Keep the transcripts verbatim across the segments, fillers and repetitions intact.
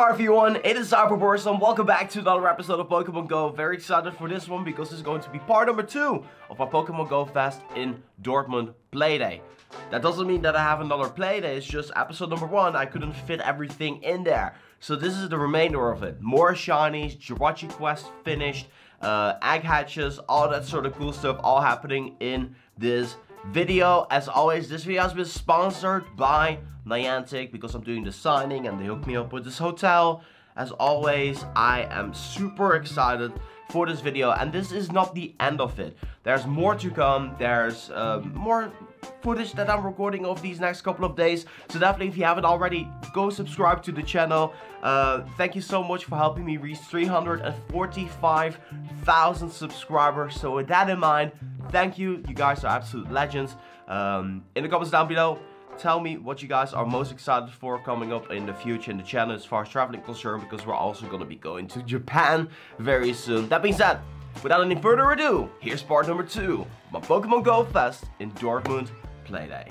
Hello everyone, it is Cyberverse and welcome back to another episode of Pokemon GO. Very excited for this one because this is going to be part number two of our Pokemon GO Fest in Dortmund playday. That doesn't mean that I have another playday, it's just episode number one, I couldn't fit everything in there. So this is the remainder of it. More shinies, Jirachi quest finished, uh, egg hatches, all that sort of cool stuff all happening in this video. As always, this video has been sponsored by Niantic because I'm doing the signing and they hooked me up with this hotel. As always, I am super excited for this video and this is not the end of it. There's more to come, there's uh, more footage that I'm recording over these next couple of days, so definitely if you haven't already, go subscribe to the channel. Uh, thank you so much for helping me reach three hundred forty-five thousand subscribers, so with that in mind, thank you, you guys are absolute legends. Um, in the comments down below, tell me what you guys are most excited for coming up in the future in the channel as far as traveling concerned, because we're also going to be going to Japan very soon. That being said, without any further ado, here's part number two, my Pokemon GO Fest in Dortmund Playday.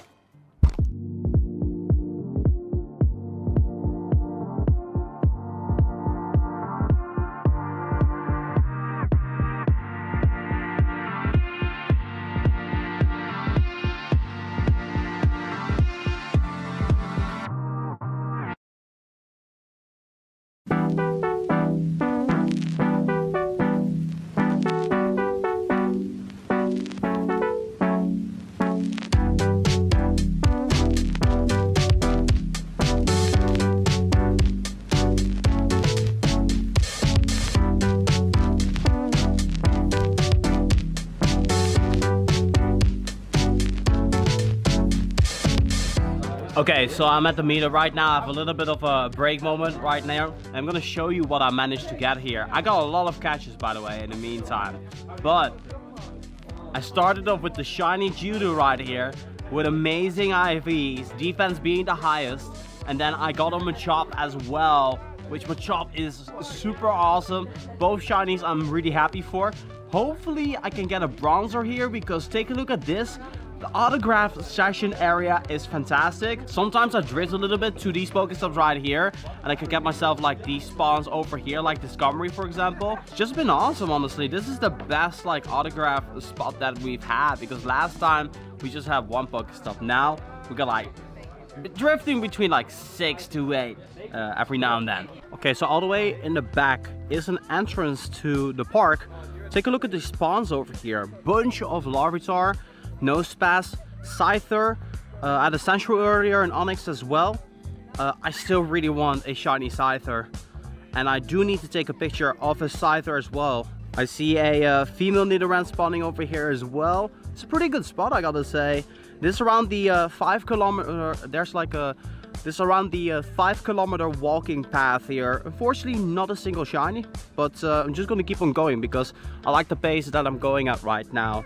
Okay, so I'm at the meter right now. I have a little bit of a break moment right now. I'm gonna show you what I managed to get here. I got a lot of catches, by the way, in the meantime. But I started off with the shiny Geodude right here with amazing I Vs, defense being the highest. And then I got a Machop as well, which Machop is super awesome. Both shinies I'm really happy for. Hopefully I can get a Bronzor here because take a look at this. The autograph session area is fantastic. Sometimes I drift a little bit to these Pokestops right here, and I could get myself like these spawns over here, like Discovery, for example. It's just been awesome, honestly. This is the best like autograph spot that we've had because last time we just had one Pokestop. Now we got like drifting between like six to eight uh, every now and then. Okay, so all the way in the back is an entrance to the park. Take a look at the spawns over here. Bunch of Larvitar, Nosepass, Scyther, uh, I had a Central earlier and Onyx as well. Uh, I still really want a shiny Scyther. And I do need to take a picture of a Scyther as well. I see a uh, female Nidoran spawning over here as well. It's a pretty good spot, I gotta say. This around the uh, five kilometer, there's like a, this around the uh, five kilometer walking path here. Unfortunately, not a single shiny, but uh, I'm just gonna keep on going because I like the pace that I'm going at right now.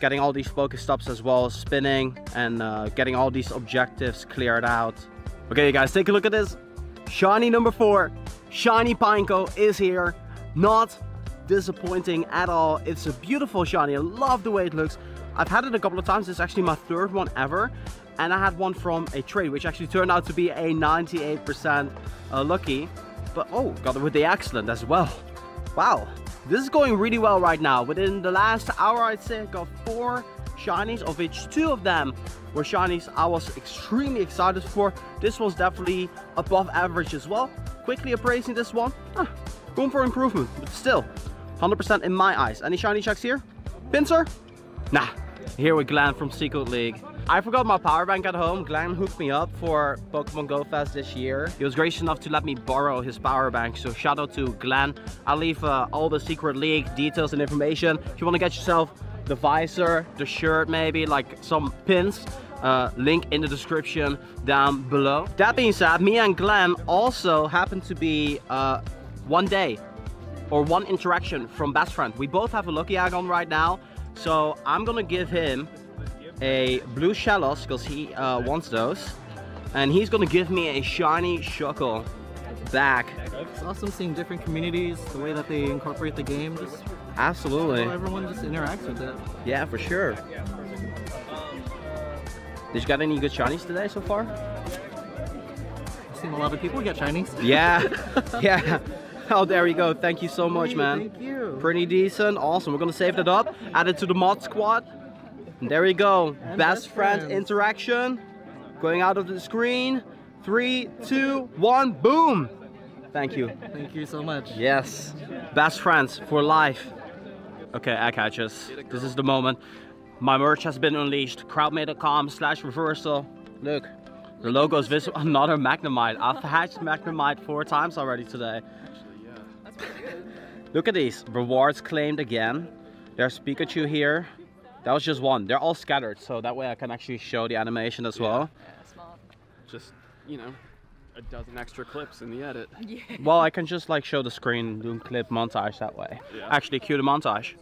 Getting all these Pokestops as well, spinning and uh, getting all these objectives cleared out. Okay, you guys, take a look at this. Shiny number four, shiny Pineco is here. Not disappointing at all. It's a beautiful shiny. I love the way it looks. I've had it a couple of times. It's actually my third one ever. And I had one from a trade, which actually turned out to be a ninety-eight percent uh, lucky. But oh, got it with the excellent as well. Wow. This is going really well right now. Within the last hour, I'd say I got four shinies, of which two of them were shinies I was extremely excited for. This was definitely above average as well. Quickly appraising this one, ah, room for improvement, but still, one hundred percent in my eyes. Any shiny checks here? Pinsir? Nah, here with Glenn from Secret League. I forgot my power bank at home. Glenn hooked me up for Pokemon GO Fest this year. He was gracious enough to let me borrow his power bank, so shout out to Glenn. I'll leave uh, all the Secret League details and information. If you want to get yourself the visor, the shirt maybe, like some pins, uh, link in the description down below. That being said, me and Glenn also happen to be uh, one day or one interaction from best friend. We both have a lucky egg on right now, so I'm gonna give him a blue Shellos because he uh, wants those, and he's gonna give me a shiny Shuckle back. It's awesome seeing different communities, the way that they incorporate the game. Just absolutely, so everyone just interacts with it. Yeah, for sure. Did you got any good shinies today so far? seen a lot of people get shinies. Yeah, yeah. Oh, there you go. Thank you so much, hey, man. Thank you. Pretty decent. Awesome. We're going to save that up. Add it to the mod squad. And there you go. And best friend interaction. Going out of the screen. Three, two, one. Boom. Thank you. Thank you so much. Yes. Best friends for life. Okay, egg hatches. This is the moment. My merch has been unleashed. Crowdmate.com slash reversal. Look. The logo is visible. Another Magnemite. I've hatched Magnemite four times already today. Look at these. Rewards claimed again. There's Pikachu here. That was just one. They're all scattered, so that way I can actually show the animation as yeah. well. Yeah, just, you know, a dozen extra clips in the edit. Yeah. Well, I can just like show the screen, do clip montage that way. Yeah. Actually, cue the montage.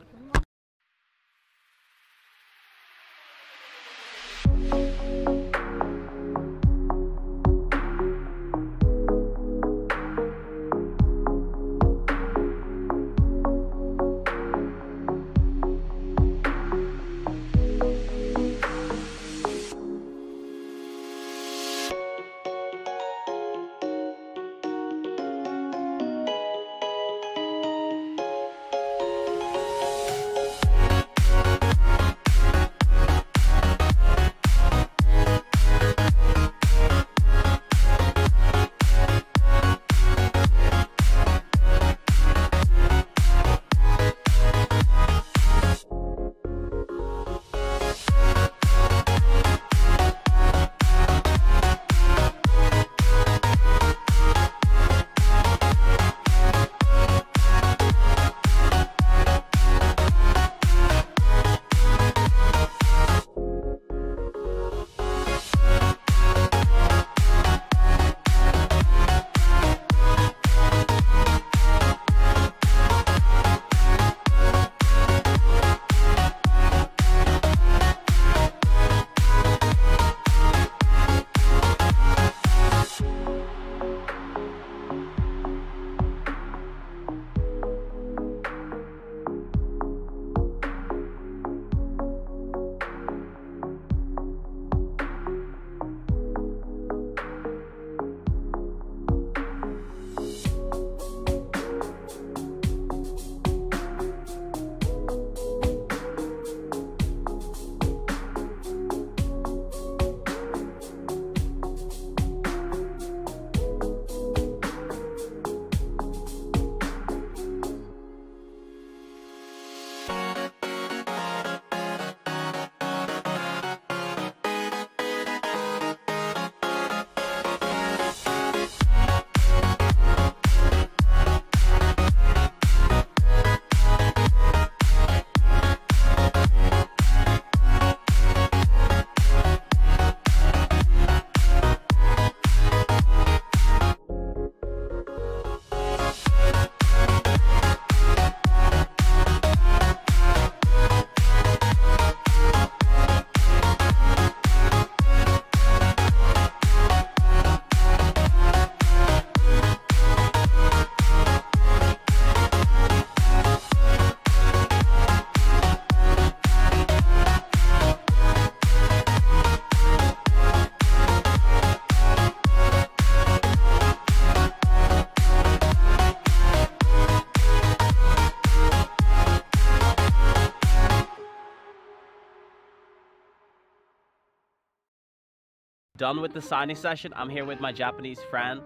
Done with the signing session. I'm here with my Japanese friend.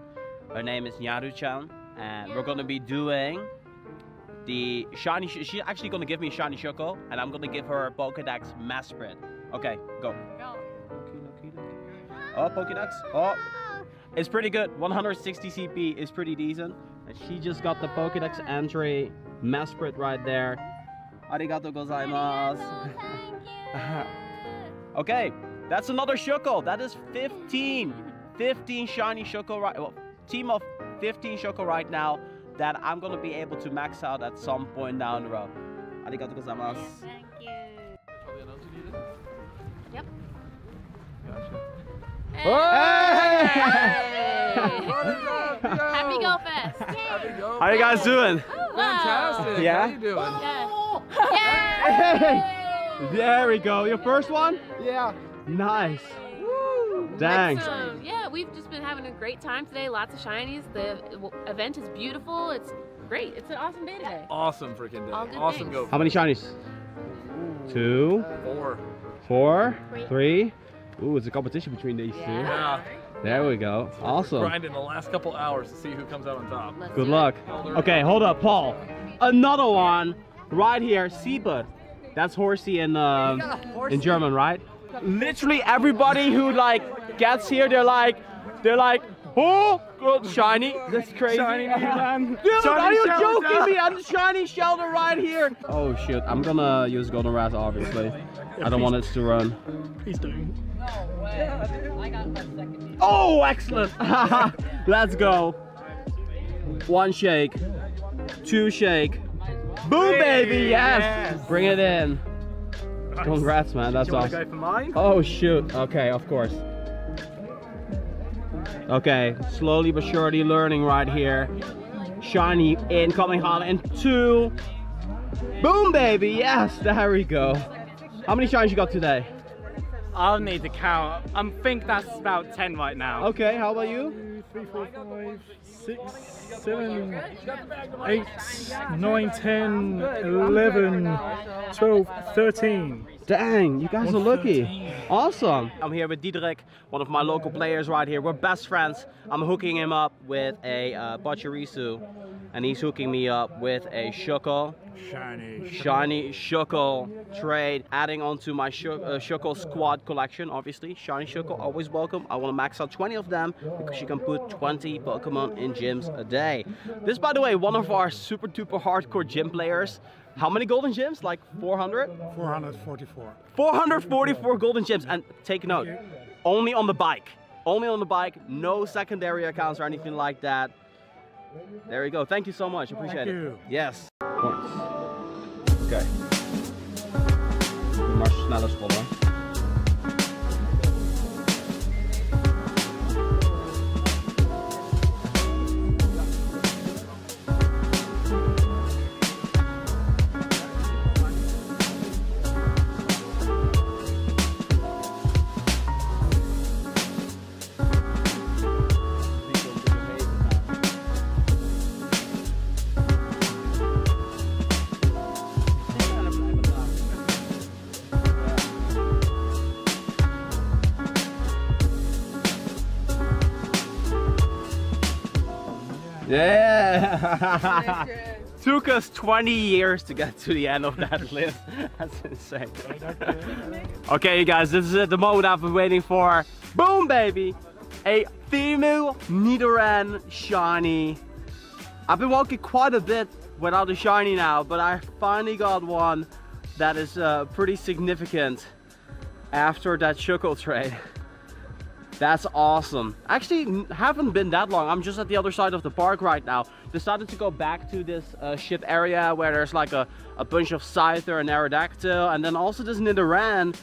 Her name is Nyaru-chan, and we're gonna be doing the shiny. Sh she's actually gonna give me a shiny Shuckle, and I'm gonna give her a Pokedex mass spread. Okay, go. Go. Oh, Pokedex. Oh, it's pretty good. one hundred sixty C P is pretty decent. And she just got the Pokedex entry mass spread right there. Arigato gozaimasu. Thank you. Okay. That's another Shuckle. That is fifteen. fifteen shiny Shuckle right well, team of fifteen Shuckle right now that I'm gonna be able to max out at some point down the road. Arigatou gozaimasu. Yes, thank you. Yep. Gotcha. Hey! Hey! Hey! Happy Go Fest! Yay! How are you guys doing? Oh, wow. Fantastic. Yeah? How are you doing? Oh. Yeah. Yay! There we go. Your first one? Yeah. Nice. Woo. Thanks. Like, so, yeah, we've just been having a great time today. Lots of shinies. The event is beautiful. It's great. It's an awesome day today. Awesome freaking day. All good awesome go. How many shinies? Ooh, Two. Uh, four. Four. Three. Three. Ooh, it's a competition between these yeah. two. Yeah. There we go. So awesome. We're grinding the last couple hours to see who comes out on top. Let's good luck. It. Okay, hold up, Paul. Another one right here. Seabird. That's horsey in um, in German, right? Literally everybody who like gets here, they're like, they're like, oh, shiny. That's crazy. Shiny Nidoran. Dude, shiny are you Shelder. Joking me? I'm shiny Shelder right here. Oh shoot, I'm gonna use Golden Wrath obviously. I don't want it to run. He's doing. No way. I got my second. Oh, excellent. Let's go. One shake, two shake. Boom, baby, yes. yes. Bring it in. Nice. Congrats, man. That's awesome. Do you want to go for mine? Oh shoot. Okay, of course. Okay, slowly but surely learning right here. Shiny incoming Holland and two. Boom, baby. Yes, there we go. How many shines you got today? I'll need to count. I think that's about ten right now. Okay, how about you? Three, four, five, six. seven, eight, nine, ten, eleven, twelve, thirteen. Dang, you guys are lucky. Awesome. I'm here with Diederik, one of my local players right here. We're best friends. I'm hooking him up with a uh, Bocerisu, and he's hooking me up with a Shuckle. Shiny. Shiny Shuckle trade. Adding on to my Shuckle uh, Shuckle squad collection, obviously. Shiny Shuckle, always welcome. I want to max out twenty of them because you can put twenty Pokemon in gyms a day. This, by the way, one of our super duper hardcore gym players. How many golden gems? Like four hundred? four hundred forty-four. four hundred forty-four golden gems. And take note, only on the bike. Only on the bike. No secondary accounts or anything like that. There you go. Thank you so much. Appreciate Thank it. You. Yes. Points. Okay. Much sneller spawner. Yeah! Took us twenty years to get to the end of that list. That's insane. Okay, you guys, this is it, the moment I've been waiting for. Boom, baby! A female Nidoran shiny. I've been walking quite a bit without a shiny now, but I finally got one that is uh, pretty significant after that Shuckle trade. That's awesome. Actually, haven't been that long. I'm just at the other side of the park right now. Decided to go back to this uh, ship area where there's like a, a bunch of Scyther and Aerodactyl. And then also this Nidoran.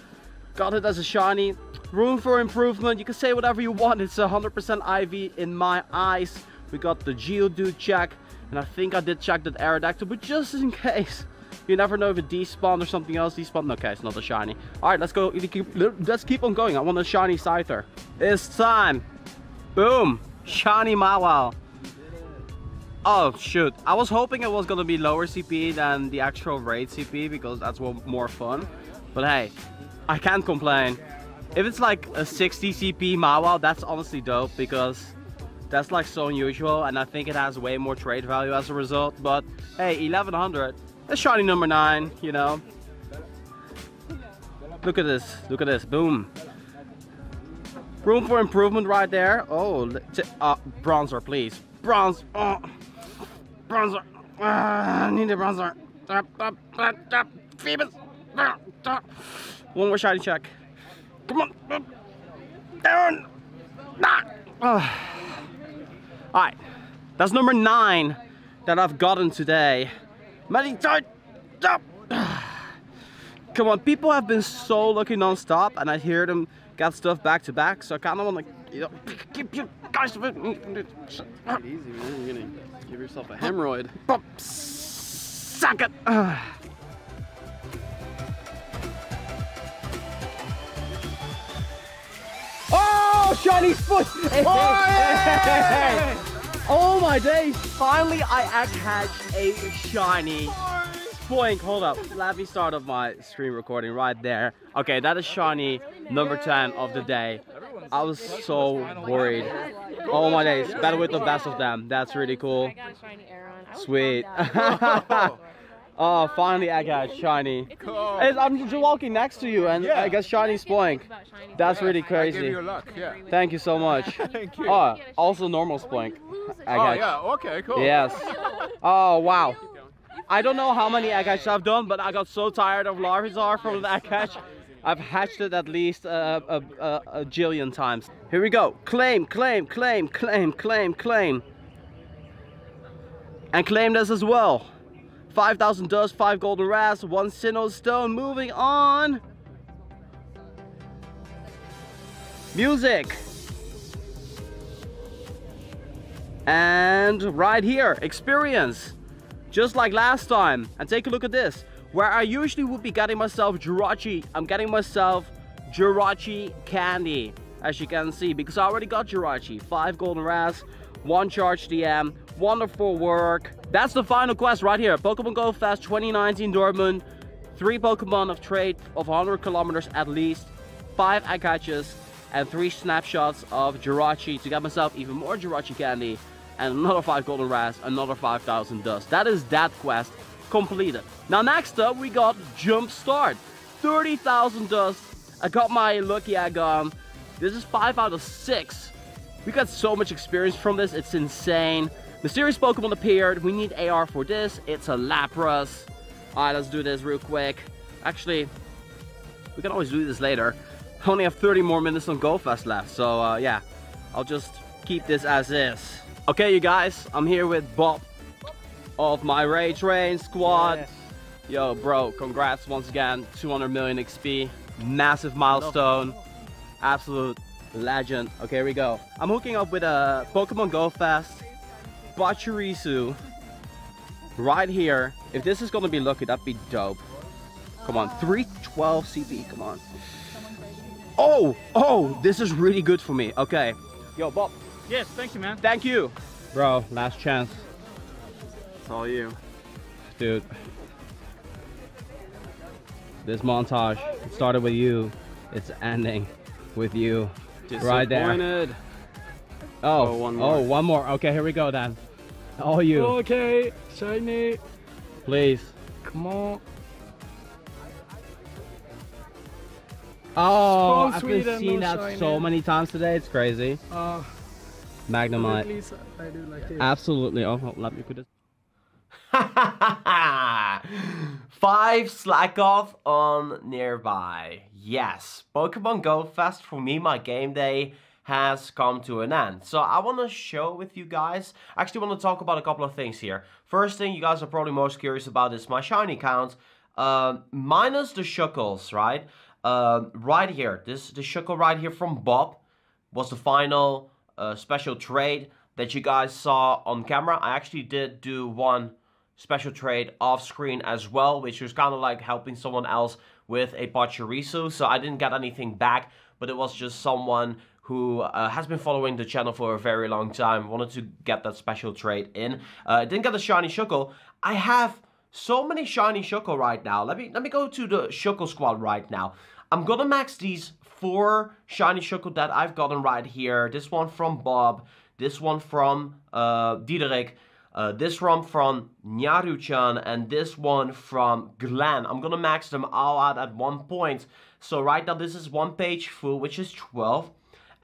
Got it as a shiny. Room for improvement. You can say whatever you want. It's one hundred percent I V in my eyes. We got the Geodude check. And I think I did check that Aerodactyl. But just in case. You never know if it despawned or something else despawned. Okay, it's not a shiny. All right, let's go. Let's keep on going. I want a shiny Scyther. It's time. Boom. Shiny Mawile. Oh, shoot. I was hoping it was going to be lower C P than the actual raid C P because that's more fun. But hey, I can't complain. If it's like a sixty C P Mawile, that's honestly dope because that's like so unusual. And I think it has way more trade value as a result. But hey, eleven hundred. That's shiny number nine, you know. Look at this, look at this, boom. Room for improvement right there. Oh, uh, Bronzor, please. Bronze, oh. Bronzor, uh, I need a Bronzor. One more shiny check. Come on, down. All right, that's number nine that I've gotten today. Come on, people have been so lucky non-stop, and I hear them get stuff back to back, so I kind of want to, you know, keep you guys. Take it easy, man. You're going to give yourself a hemorrhoid. Suck it. Oh, Oh, shiny foot! Oh my days! Finally, I actually hatched a shiny Spoink. Hold up, let me start off my screen recording right there. Okay, that is shiny number ten of the day. I was so worried. Oh my days, battle with the best of them. That's really cool. I got a shiny Aeron. Sweet. Oh, finally I got shiny. Cool. I'm just walking next to you and yeah. I got shiny Spoink. That's really crazy. I gave you luck. Yeah. Thank you so much. Thank you. Oh, also normal Spoink. I got. Oh, yeah, okay, cool. Yes. Oh, wow. I don't know how many egg hatches I've done, but I got so tired of Larvitar from the egg hatch. I've hatched it at least uh, a, a, a jillion times. Here we go. Claim, claim, claim, claim, claim, claim. And claim this as well. five thousand dust, five golden rasps, one sinnoh stone. Moving on. Music. And right here, experience. Just like last time. And take a look at this. Where I usually would be getting myself Jirachi, I'm getting myself Jirachi candy. As you can see, because I already got Jirachi. Five golden rasps, one charge D M. Wonderful work. That's the final quest right here. Pokemon GO Fest twenty nineteen Dortmund. Three Pokemon of trade of one hundred kilometers at least. Five egg hatches and three snapshots of Jirachi to get myself even more Jirachi candy. And another five golden rasps, another five thousand dust. That is that quest completed. Now next up we got Jump Start. thirty thousand dust. I got my lucky egg on. This is five out of six. We got so much experience from this. It's insane. Mysterious Pokemon appeared. We need A R for this. It's a Lapras. Alright, let's do this real quick. Actually, we can always do this later. I only have thirty more minutes on Go Fest left, so uh, yeah. I'll just keep this as is. Okay, you guys, I'm here with Bob of my Ray Train squad. Yes. Yo, bro, congrats once again. two hundred million X P. Massive milestone. Absolute legend. Okay, here we go. I'm hooking up with a Pokemon Go Fest. Bocerisu right here. If this is gonna be lucky, that'd be dope. Come on, three twelve C P, come on. Oh, oh, this is really good for me. Okay. Yo, Bob. Yes, thank you, man. Thank you. Bro, last chance. It's all you. Dude. This montage, it started with you. It's ending with you. Right there. Oh, oh, one more. Oh, one more. Okay, here we go then. All you. Okay, shiny. Please. Come on. Oh, I've been seeing that shiny so many times today. It's crazy. Uh, Magnemite. Please, I do like it. Absolutely. Oh, let me put this. Five slack off on nearby. Yes, Pokemon Go Fest for me, my game day has come to an end. So I want to show with you guys, I actually want to talk about a couple of things here. First thing you guys are probably most curious about is my shiny count, uh, minus the Shuckles, right? Uh, right here, this the Shuckle right here from Bob was the final uh, special trade that you guys saw on camera. I actually did do one special trade off screen as well, which was kind of like helping someone else with a Bocerisu, so I didn't get anything back, but it was just someone who uh, has been following the channel for a very long time, wanted to get that special trade in. Uh, didn't get the shiny Shuckle. I have so many shiny Shuckle right now. Let me let me go to the Shuckle squad right now. I'm gonna max these four shiny Shuckle that I've gotten right here. This one from Bob, this one from uh, Diederik, uh, this one from Nyaru-chan, and this one from Glenn. I'm gonna max them all out at one point. So right now this is one page full, which is twelve.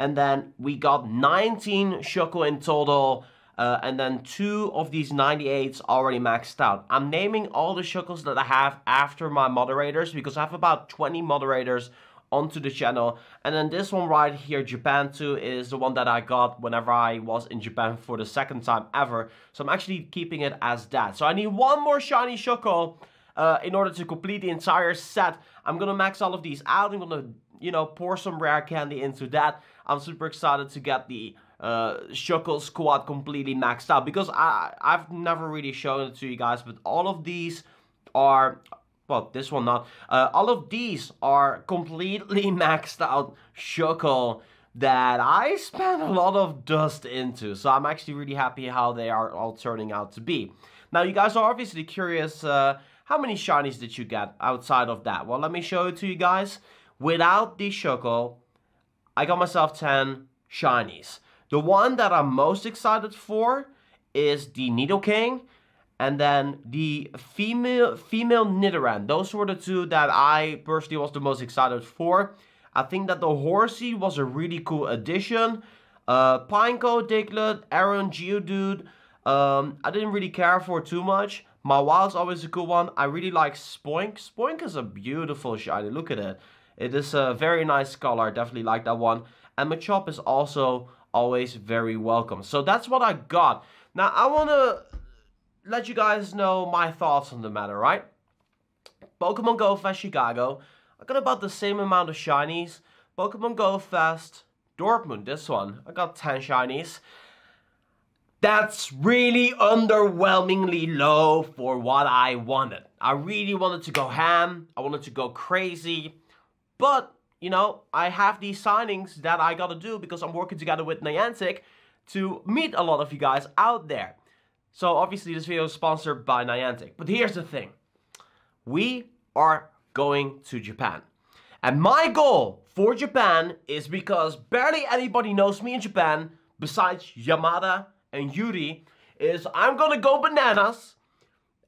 And then we got nineteen Shuckle in total, uh, and then two of these ninety-eights already maxed out. I'm naming all the Shuckles that I have after my moderators, because I have about twenty moderators onto the channel. And then this one right here, Japan two, is the one that I got whenever I was in Japan for the second time ever. So I'm actually keeping it as that. So I need one more shiny Shuckle uh, in order to complete the entire set. I'm gonna max all of these out. I'm gonna, you know, pour some rare candy into that. I'm super excited to get the uh, Shuckle squad completely maxed out, because I, I've never really shown it to you guys, but all of these are, well, this one not, uh, all of these are completely maxed out Shuckle that I spent a lot of dust into. So I'm actually really happy how they are all turning out to be. Now, you guys are obviously curious, uh, how many shinies did you get outside of that? Well, let me show it to you guys. Without the Shuckle, I got myself ten shinies. The one that I'm most excited for is the Nidoking, and then the female female Nidoran. Those were the two that I personally was the most excited for. I think that the Horsey was a really cool addition. Uh, Pineco, Diglett, Aaron, Geodude, um, I didn't really care for too much. Mawile's always a cool one. I really like Spoink. Spoink is a beautiful shiny. Look at it. It is a very nice color. Definitely like that one. And Machop is also always very welcome. So that's what I got. Now, I want to let you guys know my thoughts on the matter, right? Pokemon Go Fest Chicago. I got about the same amount of shinies. Pokemon Go Fest Dortmund, this one, I got ten shinies. That's really underwhelmingly low for what I wanted. I really wanted to go ham. I wanted to go crazy. But, you know, I have these signings that I gotta do because I'm working together with Niantic to meet a lot of you guys out there. So, obviously, this video is sponsored by Niantic. But here's the thing. We are going to Japan. And my goal for Japan is, because barely anybody knows me in Japan, besides Yamada and Yuri, is I'm gonna go bananas,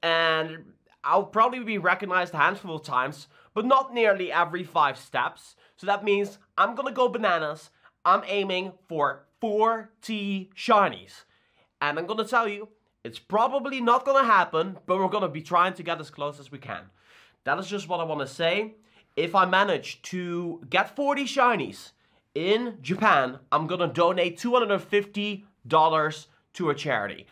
and I'll probably be recognized a handful of times, but not nearly every five steps. So that means I'm gonna go bananas. I'm aiming for forty shinies. And I'm gonna tell you, it's probably not gonna happen, but we're gonna be trying to get as close as we can. That is just what I want to say. If I manage to get forty shinies in Japan, I'm going to donate two hundred fifty dollars to a charity.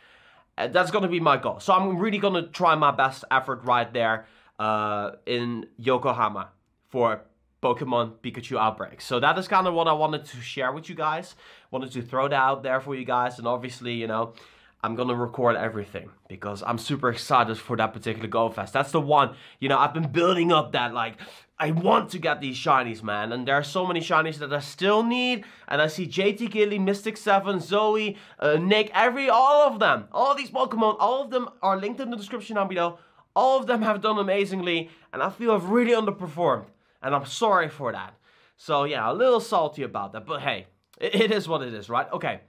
And that's going to be my goal. So I'm really going to try my best effort right there uh, in Yokohama for Pokemon Pikachu Outbreak. So that is kind of what I wanted to share with you guys. Wanted to throw that out there for you guys. And obviously, you know, I'm gonna record everything because I'm super excited for that particular Go Fest. That's the one, you know, I've been building up that, like, I want to get these shinies, man. And there are so many shinies that I still need. And I see J T Gilly, Mystic Seven, Zoe, uh, Nick, every, all of them. All these Pokemon, all of them are linked in the description down below. All of them have done amazingly. And I feel I've really underperformed. And I'm sorry for that. So yeah, a little salty about that. But hey, it, it is what it is, right? Okay.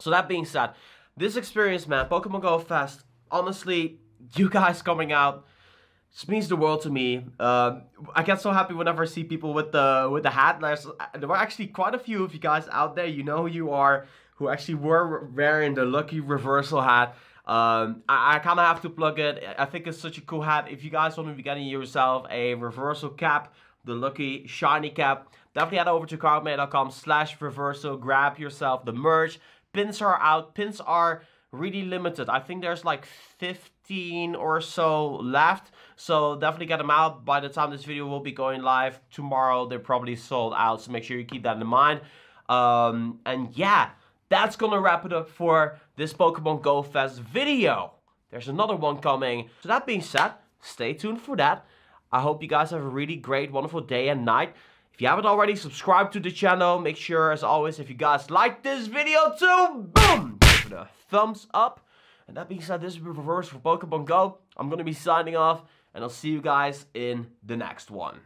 So that being said, this experience, man, Pokemon Go Fest, honestly, you guys coming out, this means the world to me. Uh, I get so happy whenever I see people with the with the hat. There's, there were actually quite a few of you guys out there, you know who you are, who actually were wearing the lucky reversal hat. Um, I, I kind of have to plug it. I think it's such a cool hat. If you guys want to be getting yourself a reversal cap, the lucky shiny cap, definitely head over to cardmate dot com slash reversal. Grab yourself the merch. Pins are out. Pins are really limited. I think there's like fifteen or so left. So definitely get them out. By the time this video will be going live tomorrow, they're probably sold out. So make sure you keep that in mind. Um, and yeah, that's going to wrap it up for this Pokemon Go Fest video. There's another one coming. So that being said, stay tuned for that. I hope you guys have a really great, wonderful day and night. If you haven't already, subscribe to the channel. Make sure, as always, if you guys like this video too, boom, give it a thumbs up. And that being said, this is Reverse for Pokemon Go. I'm going to be signing off, and I'll see you guys in the next one.